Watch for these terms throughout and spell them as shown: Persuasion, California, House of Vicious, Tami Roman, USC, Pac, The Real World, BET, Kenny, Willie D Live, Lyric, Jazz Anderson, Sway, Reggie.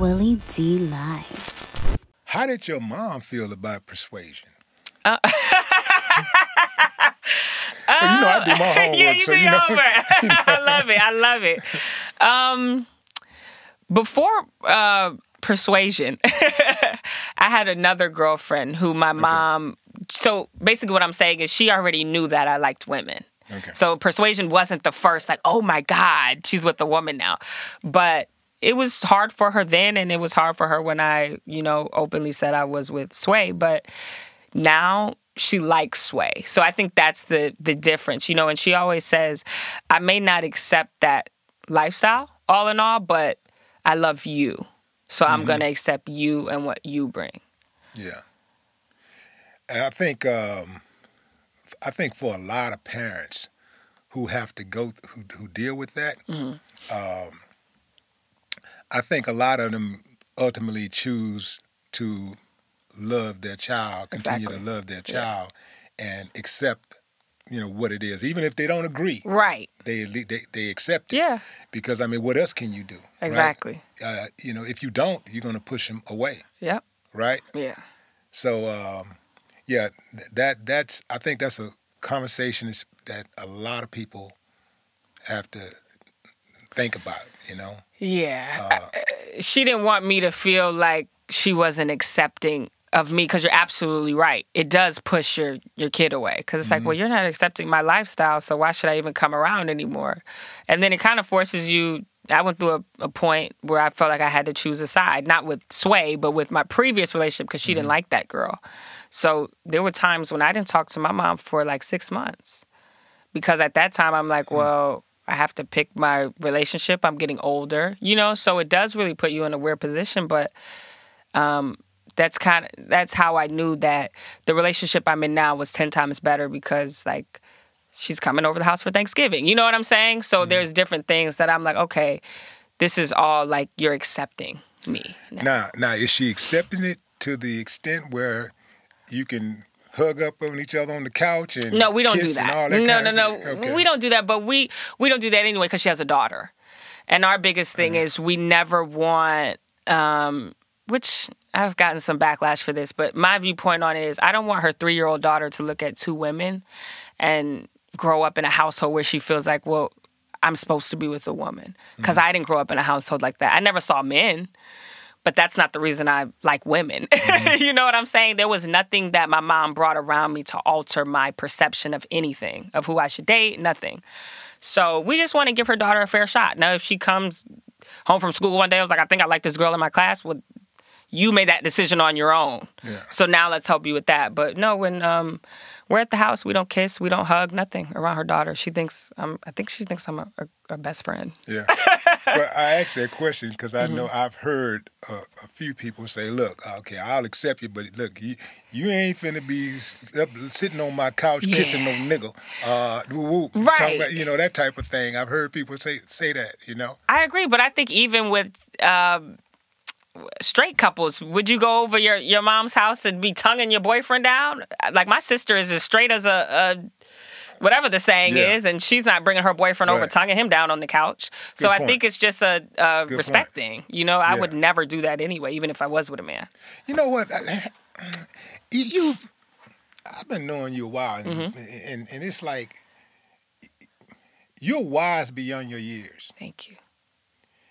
Willie D Live. How did your mom feel about Persuasion? Well, you know I do my homework. Yeah, you so do your homework. I love it. I love it. Before Persuasion, I had another girlfriend who my mom... So basically what I'm saying is she already knew that I liked women. Okay. So Persuasion wasn't the first, like, oh, my God, she's with a woman now. But it was hard for her then, and it was hard for her when I, you know, openly said I was with Sway. But now... she likes Sway. So I think that's the difference, you know, and she always says, I may not accept that lifestyle all in all, but I love you. So I'm going to accept you and what you bring. Yeah. And I think for a lot of parents who have to go, who deal with that, I think a lot of them ultimately choose to love their child, continue to love their child, and accept, you know, what it is. Even if they don't agree, right? They accept it, because I mean, what else can you do? Exactly. Right? You know, if you don't, you're gonna push them away. Yep. Right. Yeah. So, yeah, that's I think that's a conversation that a lot of people have to think about. You know. Yeah. She didn't want me to feel like she wasn't accepting of me, because you're absolutely right. It does push your kid away, because it's like, well, you're not accepting my lifestyle, so why should I even come around anymore? And then it kind of forces you. I went through a point where I felt like I had to choose a side, not with Sway, but with my previous relationship, because she didn't like that girl. So there were times when I didn't talk to my mom for like 6 months, because at that time I'm like, well, I have to pick my relationship. I'm getting older, you know, so it does really put you in a weird position, but... that's how I knew that the relationship I'm in now was 10 times better, because like she's coming over the house for Thanksgiving. You know what I'm saying? So there's different things that I'm like, okay, this is all like you're accepting me. Now is she accepting it to the extent where you can hug up on each other on the couch and no, we don't kiss do that. And all that no. Okay. We don't do that, but we don't do that anyway, because she has a daughter. And our biggest thing is we never want which I've gotten some backlash for this, but my viewpoint on it is I don't want her 3-year-old daughter to look at 2 women and grow up in a household where she feels like, well, I'm supposed to be with a woman, because I didn't grow up in a household like that. I never saw men, but that's not the reason I like women. You know what I'm saying? There was nothing that my mom brought around me to alter my perception of anything, of who I should date, nothing. So we just want to give her daughter a fair shot. Now, if she comes home from school one day, I was like, I think I like this girl in my class, well, you made that decision on your own. Yeah. So now let's help you with that. But no, when we're at the house, we don't kiss, we don't hug, nothing around her daughter. She thinks, I think she thinks I'm a best friend. Yeah. But I asked that question because I know I've heard a few people say, look, okay, I'll accept you, but look, you ain't finna be sitting on my couch kissing no nigga. Woo-woo. Right. Talking about, you know, that type of thing. I've heard people say that, you know? I agree, but I think even with... straight couples, would you go over your mom's house and be tonguing your boyfriend down? Like, my sister is as straight as a whatever the saying is, and she's not bringing her boyfriend over tonguing him down on the couch. Good point. I think it's just a respect thing. You know, I would never do that anyway, even if I was with a man. You know what? I've been knowing you a while, and it's like you're wise beyond your years. Thank you.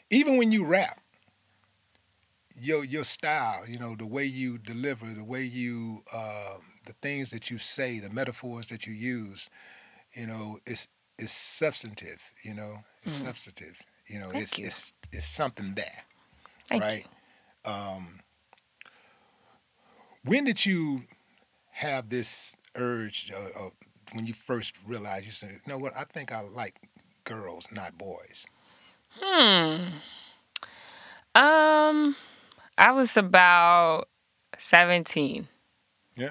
Even when you rap. Your style, you know, the way you deliver, the way you, the things that you say, the metaphors that you use, you know, it's substantive, you know, it's substantive, you know, it's something there, right? When did you have this urge, or when you first realized you said, you know what, I think I like girls, not boys? I was about 17,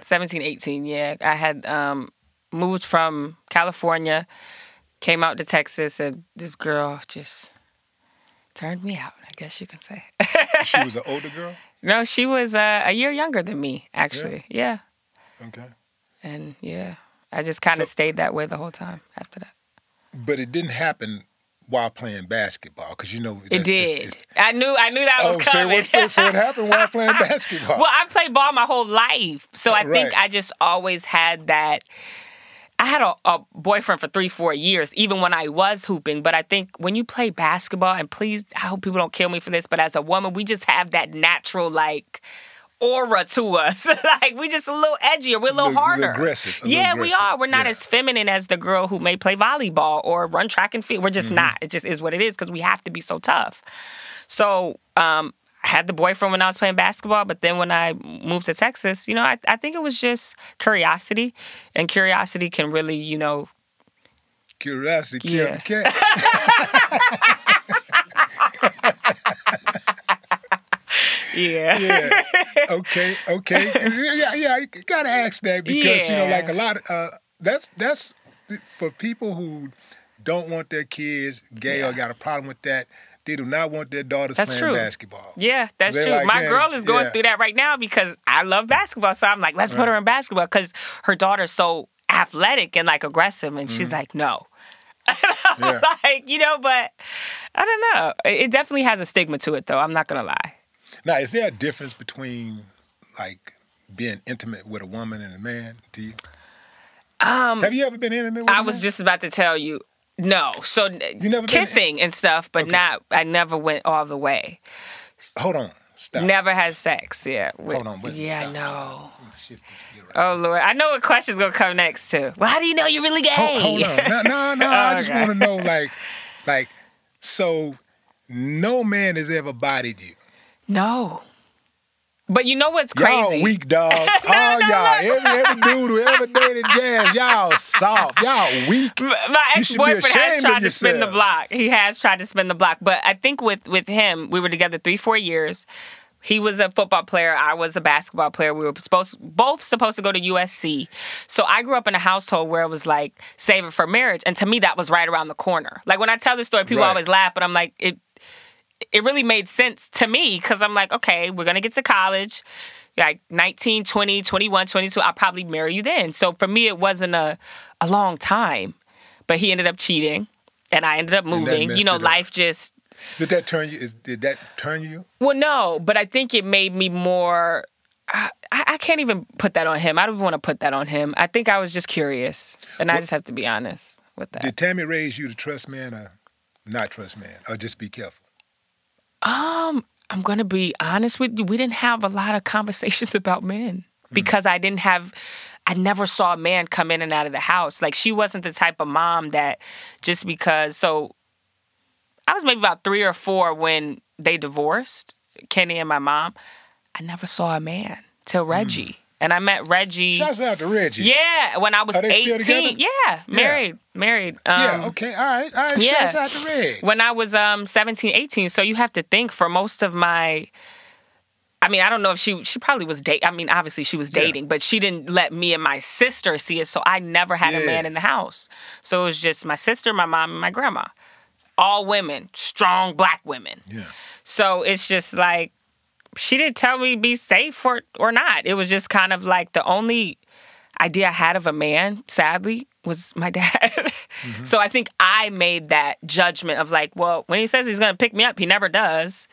17, 18, I had moved from California, came out to Texas, and this girl just turned me out, I guess you can say. She was an older girl? No, she was a year younger than me, actually, Okay. And, I just kind of stayed that way the whole time after that. But it didn't happen while playing basketball? Because you know it did. I knew that was coming. So it happened while playing basketball. Well, I played ball my whole life, so I think I just always had that. I had a boyfriend for 3-4 years, even when I was hooping. But I think when you play basketball, and please, I hope people don't kill me for this, but as a woman, we just have that natural, like, aura to us. Like, we just a little edgier. We're a little harder. Aggressive. Yeah, we are. We're not as feminine as the girl who may play volleyball or run track and field. We're just not. It just is what it is because we have to be so tough. So I had the boyfriend when I was playing basketball, but then when I moved to Texas, you know, I think it was just curiosity. And curiosity can really, you know... Curiosity killed the cat. Yeah. Yeah. Okay. Okay. Yeah. Yeah. You gotta ask that because you know, like a lot of that's for people who don't want their kids gay or got a problem with that. They do not want their daughters playing basketball. Yeah, that's true. Like, my girl is going through that right now because I love basketball. So I'm like, let's put her in basketball because her daughter's so athletic and like aggressive, and she's like, no. Like, you know, but I don't know. It definitely has a stigma to it, though. I'm not gonna lie. Now, is there a difference between, like, being intimate with a woman and a man to you? Have you ever been intimate with a man? I was just about to tell you, no. So, kissing and stuff, but not, I never went all the way. Hold on. Stop. Never had sex, hold on. Yeah, I know. Oh, Lord. I know what question's going to come next, too. Well, how do you know you're really gay? Hold on. No. Oh, I just want to know, like, so no man has ever bodied you. No. But you know what's crazy? Y'all weak, dog. Y'all. Every dude who ever dated Jazz, y'all soft. Y'all weak. My ex-boyfriend has tried to spin the block. He has tried to spin the block. But I think with him, we were together 3-4 years. He was a football player. I was a basketball player. We were both supposed to go to USC. So I grew up in a household where it was like, save it for marriage. And to me, that was right around the corner. Like, when I tell this story, people always laugh. But I'm like, it really made sense to me because I'm like, okay, we're going to get to college, like 19, 20, 21, 22. I'll probably marry you then. So for me, it wasn't a long time. But he ended up cheating, and I ended up moving. You know, life just... Did that turn you? Did that turn you? Well, no, but I think it made me more... I can't even put that on him. I don't even want to put that on him. I think I was just curious, and I just have to be honest with that. Did Tami raise you to trust men or not trust men, or just be careful? I'm going to be honest with you. We didn't have a lot of conversations about men because I never saw a man come in and out of the house. Like, she wasn't the type of mom that just because, so I was maybe about 3 or 4 when they divorced, Kenny and my mom. I never saw a man till Reggie. And I met Reggie. Shouts out to Reggie. Yeah, when I was 18. Yeah, married. All right. Shouts out to Reggie. When I was 17, 18. So you have to think for most of my, I mean, I don't know if she probably was dating. I mean, obviously she was dating, but she didn't let me and my sister see it. So I never had a man in the house. So it was just my sister, my mom, and my grandma. All women, strong black women. Yeah. So it's just like, she didn't tell me be safe or not. It was just kind of like the only idea I had of a man, sadly, was my dad. So I think I made that judgment of like, well, when he says he's going to pick me up, he never does.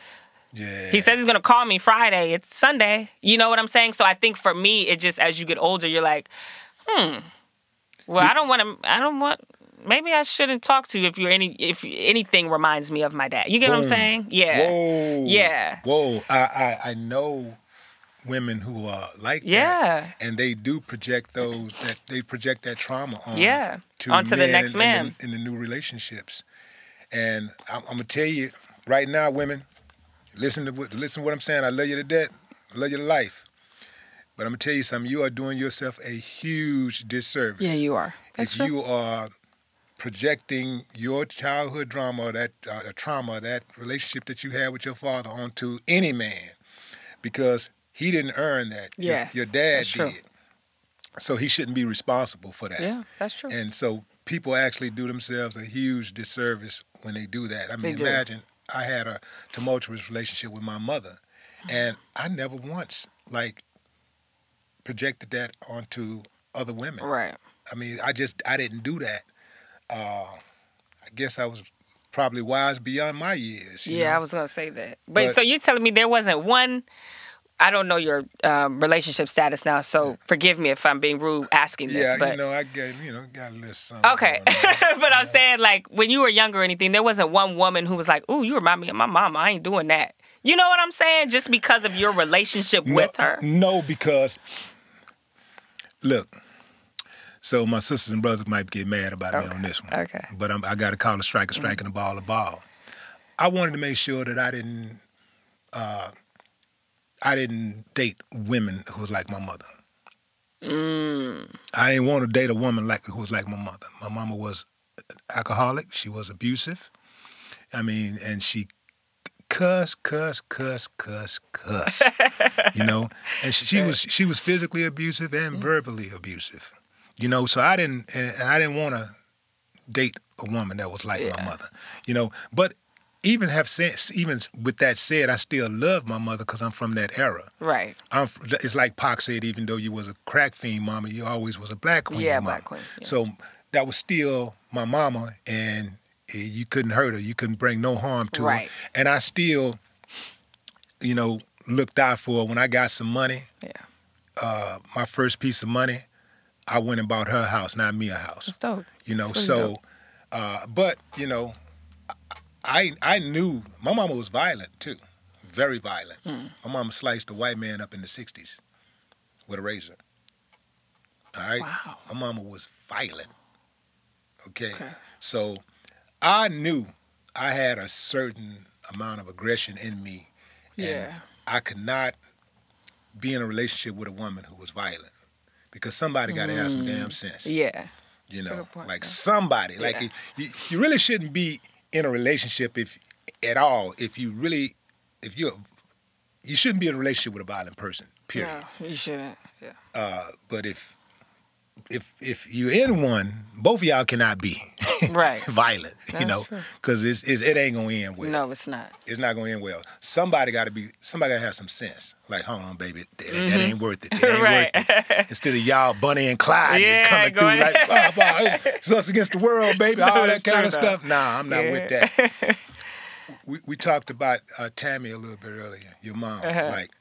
Yeah. He says he's going to call me Friday. It's Sunday. You know what I'm saying? So I think for me, it just, as you get older, you're like, well, I don't want, maybe I shouldn't talk to you if anything reminds me of my dad. You get what I'm saying? Yeah. Whoa. Yeah. Whoa. I know women who are like that. And they do project that trauma on onto the next man in the new relationships. And I'm gonna tell you right now, women, listen to what I'm saying. I love you to death. I love you to life. But I'm gonna tell you something. You are doing yourself a huge disservice. Yeah, you are. That's true. You are projecting your childhood drama, that relationship that you had with your father onto any man, because he didn't earn that. Yes, your dad did. So he shouldn't be responsible for that. Yeah, that's true. And so people actually do themselves a huge disservice when they do that. I mean, imagine I had a tumultuous relationship with my mother, and I never once, like, projected that onto other women. Right. I mean, I didn't do that. I guess I was probably wise beyond my years. Yeah, know? I was going to say that. But so you're telling me there wasn't one, I don't know your relationship status now, so forgive me if I'm being rude asking this. Yeah, but, you know, I gave, you know, got a little something. Okay. But I'm saying, like, when you were younger or anything, there wasn't one woman who was like, ooh, you remind me of my mama. I ain't doing that. You know what I'm saying? Just because of your relationship with her. No, because, look, so my sisters and brothers might get mad about me on this one. Okay. But I got to call a striker, striking the ball a ball. I wanted to make sure that I didn't date women who was like my mother. Mm. I didn't want to date a woman who was like my mother. My mama was alcoholic. She was abusive. I mean, and she cuss. You know, and she was physically abusive and verbally abusive. You know, so I didn't want to date a woman that was like my mother. You know, but even with that said, I still love my mother because I'm from that era. Right. It's like Pac said, even though you was a crack fiend mama, you always was a black queen. Yeah, mama. Black queen. Yeah. So that was still my mama, and you couldn't hurt her. You couldn't bring no harm to her. And I still, you know, looked out for her. When I got some money, my first piece of money, I went and bought her a house, not me a house. That's dope. You know, that's really dope. But, you know, I knew my mama was violent too, very violent. Mm. My mama sliced a white man up in the 60s with a razor. All right? Wow. My mama was violent. Okay. So I knew I had a certain amount of aggression in me. And I could not be in a relationship with a woman who was violent because somebody got to have some damn sense. Yeah. You know, like somebody. Like you really shouldn't be in a relationship, if at all, you shouldn't be in a relationship with a violent person. Period. No, you shouldn't. Yeah. But if you're in one, both of y'all cannot be violent. That's you know, because it ain't gonna end well. No, it's not. It's not gonna end well. Somebody gotta be. Somebody gotta have some sense. Like, hold on, baby, that ain't worth it. It ain't worth it. Instead of y'all Bunny and Clyde and coming through like, it's us against the world, baby. No, all that kind of stuff. Nah, I'm not with that. We talked about Tami a little bit earlier. Your mom, like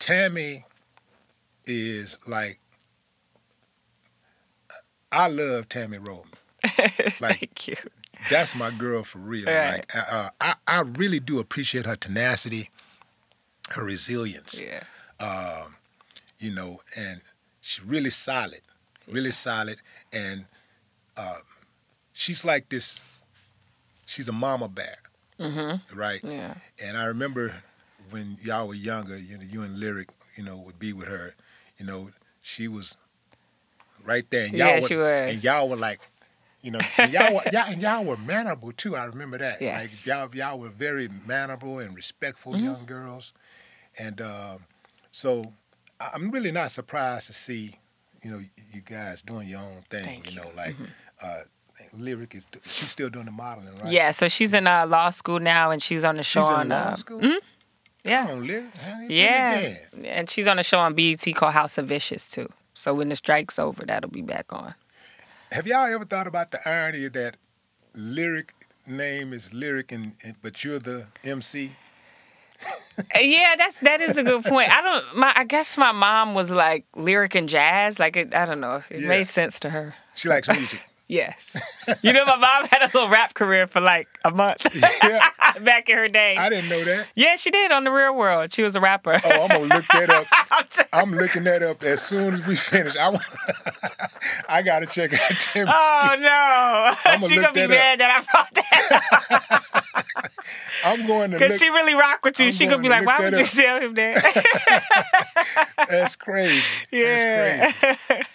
Tami, is like. I love Tami Roman. Like, thank you. That's my girl for real. Right. Like, I really do appreciate her tenacity, her resilience. Yeah. You know, and she's really solid, and she's like this. She's a mama bear, right? Yeah. And I remember when y'all were younger, you know, you and Lyric, you know, would be with her. You know, she was. Right there, and y'all were like, you know, y'all were mannerable too. I remember that. Yes. Like y'all were very mannerable and respectful young girls, and so I'm really not surprised to see, you know, you guys doing your own thing. Thank you. Know, like Lyric is she's still doing the modeling, right? Yeah, so she's in law school now, and she's on the show on law school. Yeah, on Lyric. And she's on a show on BET called House of Vicious too. So when the strike's over, that'll be back on. Have y'all ever thought about the irony that Lyric name is Lyric, but you're the MC? Yeah, that is a good point. I guess my mom was like Lyric and Jazz. Like I don't know. It made sense to her. She likes music. Yes. You know, my mom had a little rap career for like a month back in her day. I didn't know that. Yeah, she did on The Real World. She was a rapper. Oh, I'm going to look that up. I'm looking that up as soon as we finish. I got to check out Tami's. Oh, no. She's going to be mad that I brought that up. I'm going to look. Because she really rock with you. She's going to be like, why would you sell him that? That's crazy. Yeah. That's crazy.